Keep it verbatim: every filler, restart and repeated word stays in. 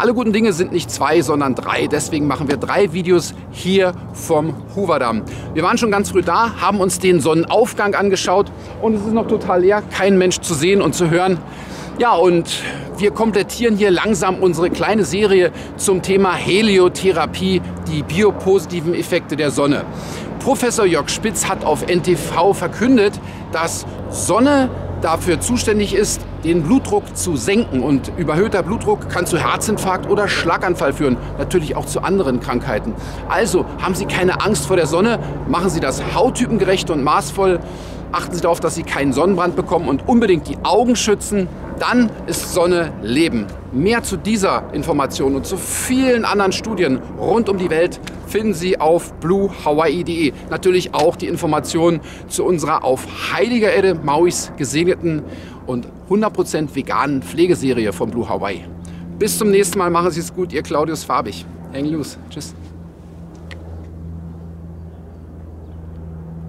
Alle guten Dinge sind nicht zwei, sondern drei. Deswegen machen wir drei Videos hier vom Hoover Dam. Wir waren schon ganz früh da, haben uns den Sonnenaufgang angeschaut und es ist noch total leer, kein Mensch zu sehen und zu hören. Ja, und wir komplettieren hier langsam unsere kleine Serie zum Thema Heliotherapie, die biopositiven Effekte der Sonne. Professor Jörg Spitz hat auf N T V verkündet, dass Sonne dafür zuständig ist, den Blutdruck zu senken. Und überhöhter Blutdruck kann zu Herzinfarkt oder Schlaganfall führen, natürlich auch zu anderen Krankheiten. Also haben Sie keine Angst vor der Sonne, machen Sie das hauttypengerecht und maßvoll, achten Sie darauf, dass Sie keinen Sonnenbrand bekommen und unbedingt die Augen schützen. Dann ist Sonne Leben. Mehr zu dieser Information und zu vielen anderen Studien rund um die Welt finden Sie auf blue hawaii punkt de. Natürlich auch die Informationen zu unserer auf heiliger Erde Mauis gesegneten und hundert Prozent veganen Pflegeserie von Blue Hawaii. Bis zum nächsten Mal, machen Sie es gut, Ihr Claudius Fabig. Hang loose. Tschüss.